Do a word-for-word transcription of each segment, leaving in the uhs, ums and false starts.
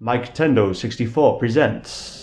Mike Tendo sixty-four presents.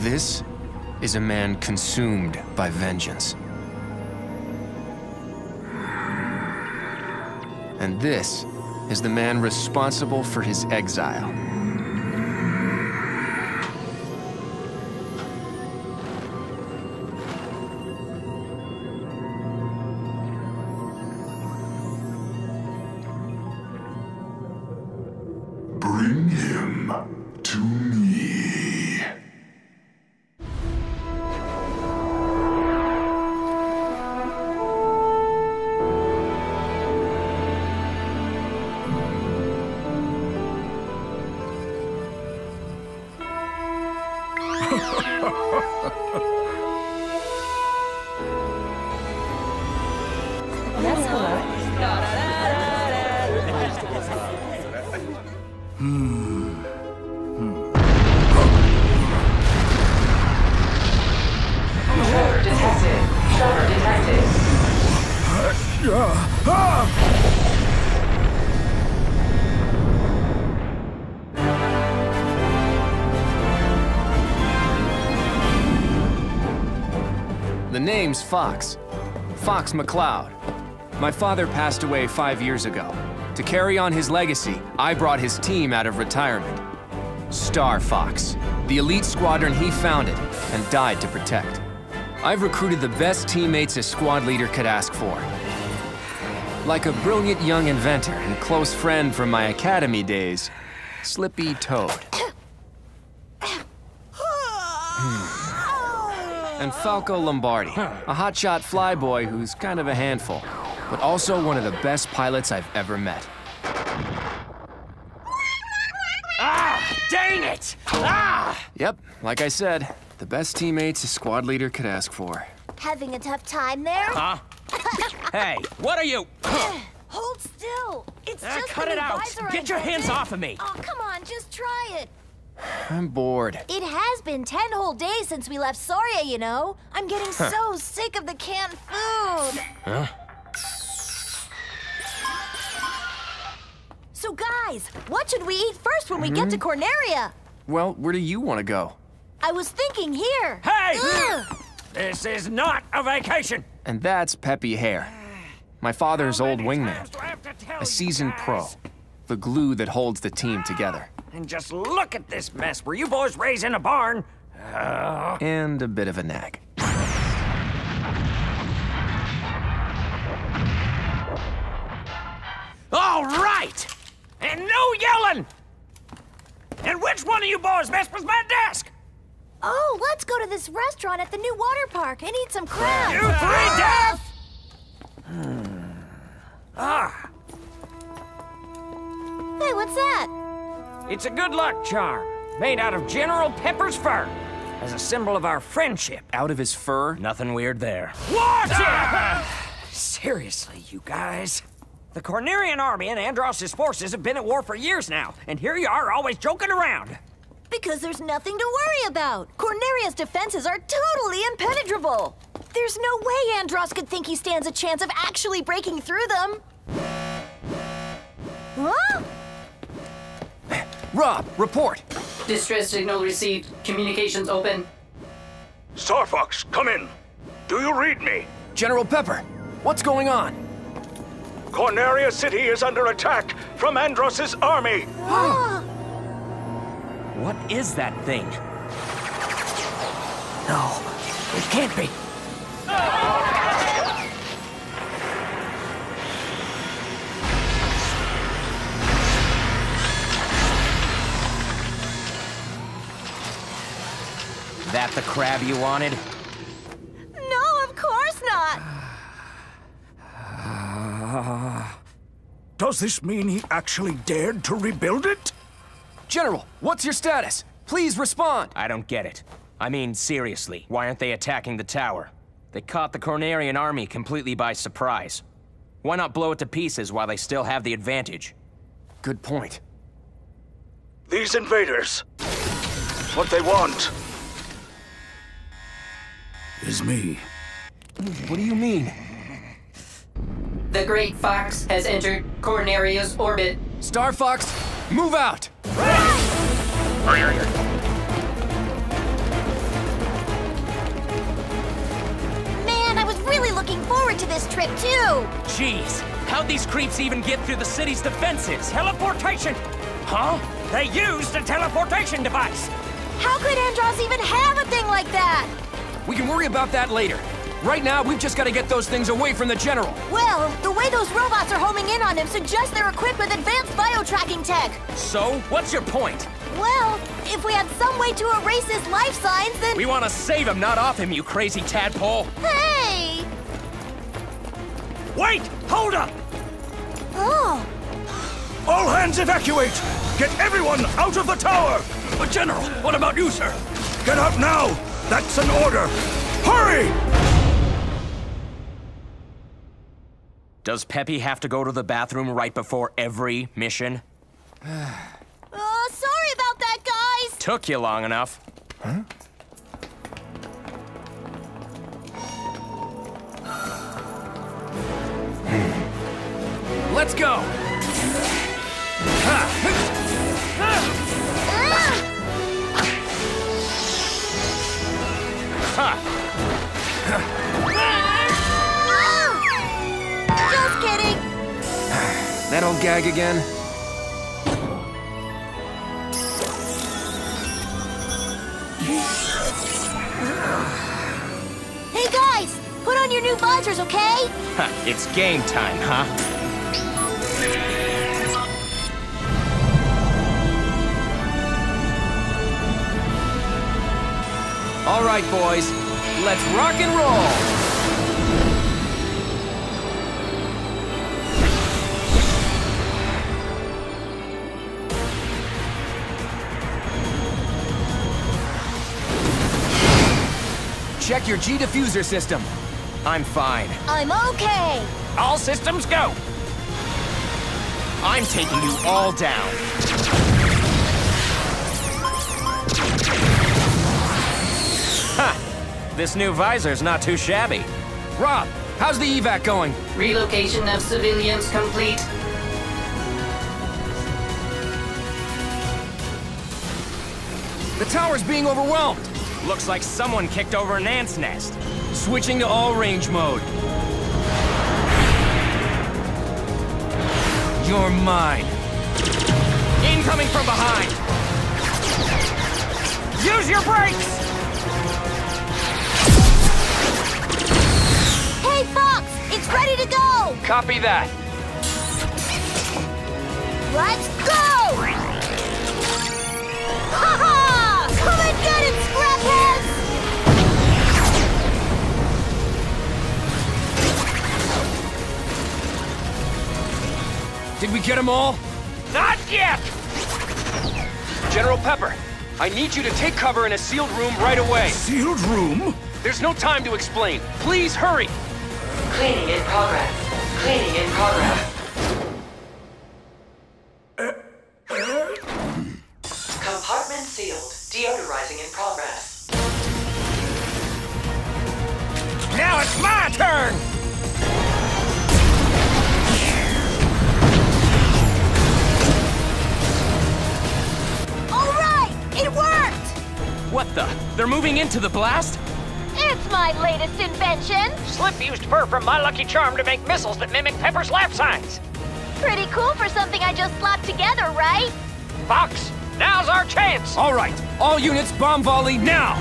This is a man consumed by vengeance. And this is the man responsible for his exile. Name's Fox, Fox McCloud. My father passed away five years ago. To carry on his legacy, I brought his team out of retirement. Star Fox, the elite squadron he founded and died to protect. I've recruited the best teammates a squad leader could ask for. Like a brilliant young inventor and close friend from my academy days, Slippy Toad. And Falco Lombardi, a hotshot flyboy who's kind of a handful, but also one of the best pilots I've ever met. Ah, dang it! Ah! Yep, like I said, the best teammates a squad leader could ask for. Having a tough time there? Huh? Hey, what are you? Hold still! It's ah, just cut it out! Get your hands off of me! Oh, come on, just try it! I'm bored. It has been ten whole days since we left Soria, you know. I'm getting huh. so sick of the canned food. Huh? So guys, what should we eat first when mm-hmm. we get to Corneria? Well, where do you want to go? I was thinking here. Hey! Ugh! This is not a vacation! And that's Peppy Hare, my father's old wingman, a seasoned pro, the glue that holds the team together. And just look at this mess. Were you boys raised in a barn? Uh... And a bit of a nag. All right! And no yelling! And which one of you boys messed with my desk? Oh, let's go to this restaurant at the new water park and eat some crab. You three ah! deaf! Hmm. Ah. Hey, what's that? It's a good luck charm, made out of General Pepper's fur, as a symbol of our friendship. Out of his fur? Nothing weird there. Watch it! Seriously, you guys. The Cornerian army and Andross's forces have been at war for years now, and here you are always joking around. Because there's nothing to worry about. Corneria's defenses are totally impenetrable. There's no way Andross could think he stands a chance of actually breaking through them. Huh? Rob, report. Distress signal received. Communications open. Star Fox, come in. Do you read me? General Pepper, what's going on? Corneria City is under attack from Andross's army. What is that thing? No, it can't be. That the crab you wanted? No, of course not! Uh, does this mean he actually dared to rebuild it? General, what's your status? Please respond! I don't get it. I mean, seriously, why aren't they attacking the tower? They caught the Cornerian army completely by surprise. Why not blow it to pieces while they still have the advantage? Good point. These invaders, what they want is me. What do you mean? The Great Fox has entered Corneria's orbit. Star Fox, move out! Man, I was really looking forward to this trip, too! Jeez, how'd these creeps even get through the city's defenses? Teleportation! Huh? They used a teleportation device! How could Andross even have a thing like that? We can worry about that later. Right now, we've just got to get those things away from the General. Well, the way those robots are homing in on him suggests they're equipped with advanced bio-tracking tech. So, what's your point? Well, if we had some way to erase his life signs, then... We want to save him, not off him, you crazy tadpole. Hey! Wait! Hold up! Oh. All hands evacuate! Get everyone out of the tower! But General, what about you, sir? Get out now! That's an order! Hurry! Does Peppy have to go to the bathroom right before every mission? Oh, uh, sorry about that, guys! Took you long enough. Huh? Let's go! Ha! Just kidding! That old gag again? Hey guys! Put on your new visors, okay? Huh, it's game time, huh? All right, boys, let's rock and roll! Check your G-Diffuser system. I'm fine. I'm okay. All systems go. I'm taking you all down. This new visor's not too shabby. Rob, how's the evac going? Relocation of civilians complete. The tower's being overwhelmed. Looks like someone kicked over an ant's nest. Switching to all range mode. You're mine. Incoming from behind. Use your brakes! Hey, Fox! It's ready to go! Copy that. Let's go! Ha-ha! Come and get it, Scrapheads! Did we get them all? Not yet! General Pepper, I need you to take cover in a sealed room right away. Sealed room? There's no time to explain. Please hurry! Cleaning in progress. Cleaning in progress. Compartment sealed. moving into the blast? It's my latest invention. Slip used fur from my lucky charm to make missiles that mimic Pepper's laugh signs. Pretty cool for something I just slapped together, right? Fox, now's our chance! All right, all units bomb volley now!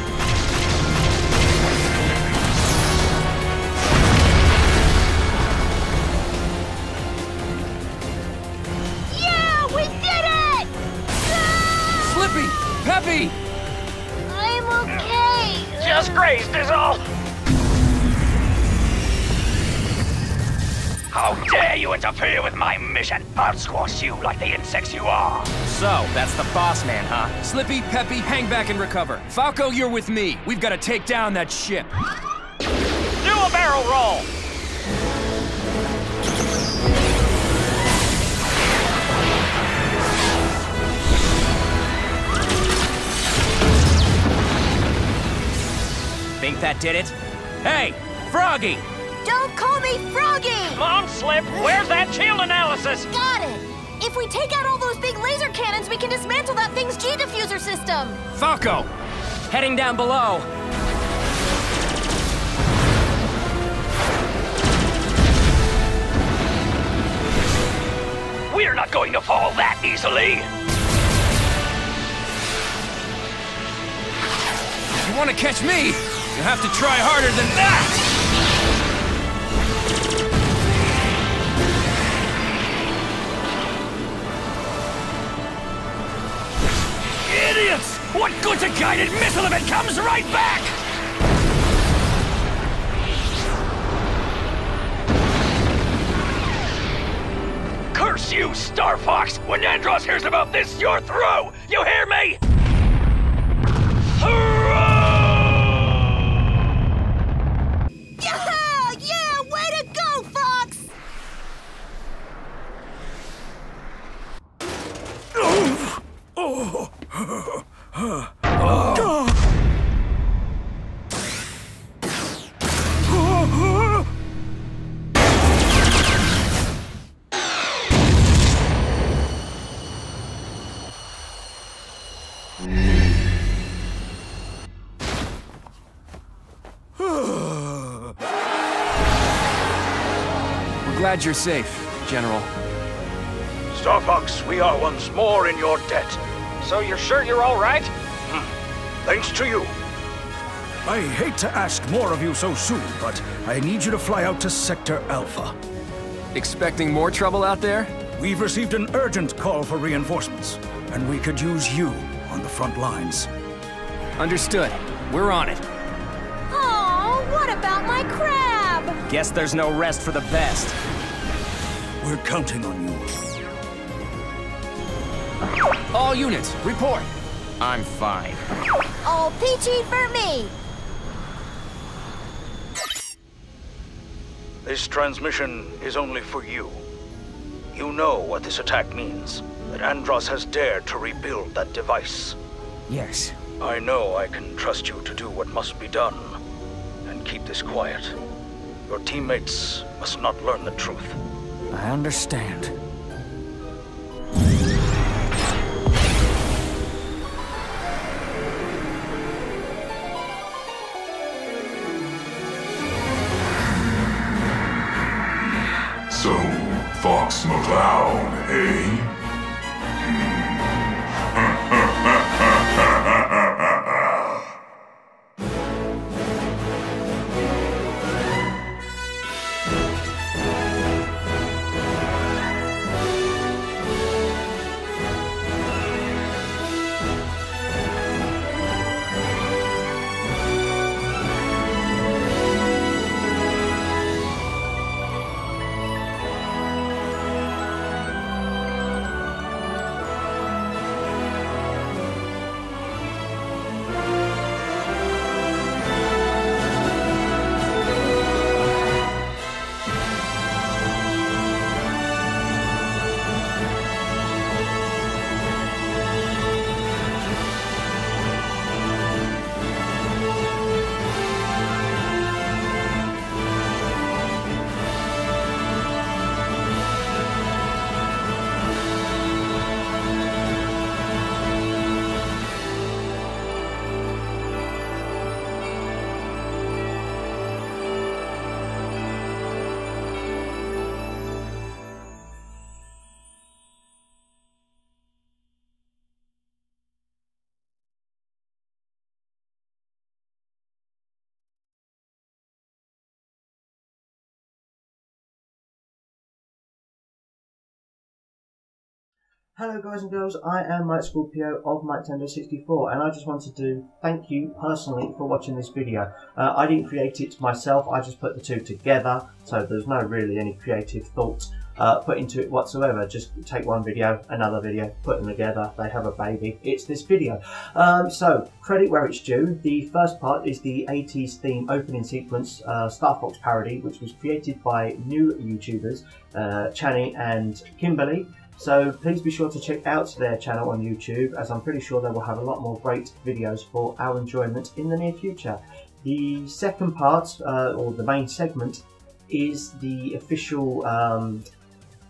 Yeah, we did it! Ah! Slippy! Peppy! I'm okay. Just grazed is all. How dare you interfere with my mission! I'll squash you like the insects you are! So, that's the boss man, huh? Slippy, Peppy, hang back and recover. Falco, you're with me. We've got to take down that ship. Do a barrel roll! Think that did it? Hey, Froggy! Don't call me Froggy! Mom, Slip, where's that shield analysis? Got it! If we take out all those big laser cannons, we can dismantle that thing's G-Diffuser system! Falco! Heading down below. We're not going to fall that easily! If you want to catch me, you have to try harder than that! Idiots! What good's a guided missile if it comes right back? Curse you, Star Fox! When Andross hears about this, you're through! You hear me? Hurrah! Yeah, yeah! Way to go, Fox! Oof. Oh! We're glad you're safe, General. Star Fox, we are once more in your debt. So you're sure you're all right? Hmm. Thanks to you. I hate to ask more of you so soon, but I need you to fly out to Sector Alpha. Expecting more trouble out there? We've received an urgent call for reinforcements, and we could use you on the front lines. Understood. We're on it. Oh, what about my crab? Guess there's no rest for the best. We're counting on you. All units, report. I'm fine. All peachy for me. This transmission is only for you. You know what this attack means. That Andross has dared to rebuild that device. Yes. I know I can trust you to do what must be done. And keep this quiet. Your teammates must not learn the truth. I understand. So, Fox McCloud, eh? Hello guys and girls, I am Mike Scorpio of Mike Tender sixty-four and I just wanted to thank you personally for watching this video. Uh, I didn't create it myself, I just put the two together, so there's no really any creative thought uh, put into it whatsoever. Just take one video, another video, put them together, they have a baby, it's this video. Um, so, credit where it's due, the first part is the eighties theme opening sequence, uh, Star Fox parody, which was created by new YouTubers, uh, Channy and Kimberly. So please be sure to check out their channel on YouTube, as I'm pretty sure they will have a lot more great videos for our enjoyment in the near future. The second part, uh, or the main segment, is the official um,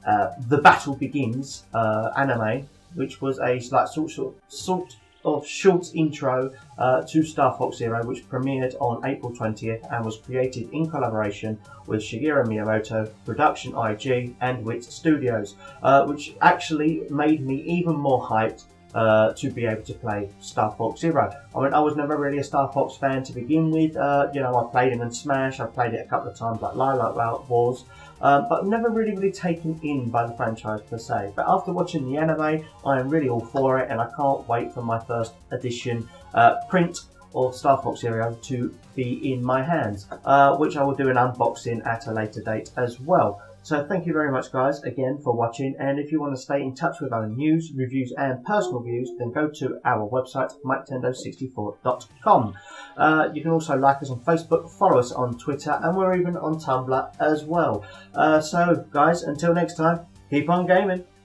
uh, The Battle Begins uh, anime, which was a like, sort, sort, sort of short intro uh, to Star Fox Zero, which premiered on April twentieth and was created in collaboration with Shigeru Miyamoto, Production I G and WIT Studios, uh, which actually made me even more hyped uh, to be able to play Star Fox Zero. I mean, I was never really a Star Fox fan to begin with, uh, you know, I played it in Smash, I played it a couple of times like Lilac Wars, Uh, but never really really taken in by the franchise per se. But after watching the anime, I am really all for it and I can't wait for my first edition uh, print of Star Fox Zero to be in my hands, uh, which I will do an unboxing at a later date as well. So thank you very much guys again for watching, and if you want to stay in touch with our news, reviews and personal views, then go to our website Mike Tendo sixty-four dot com. Uh, you can also like us on Facebook, follow us on Twitter, and we're even on Tumblr as well. Uh, so guys, until next time, keep on gaming.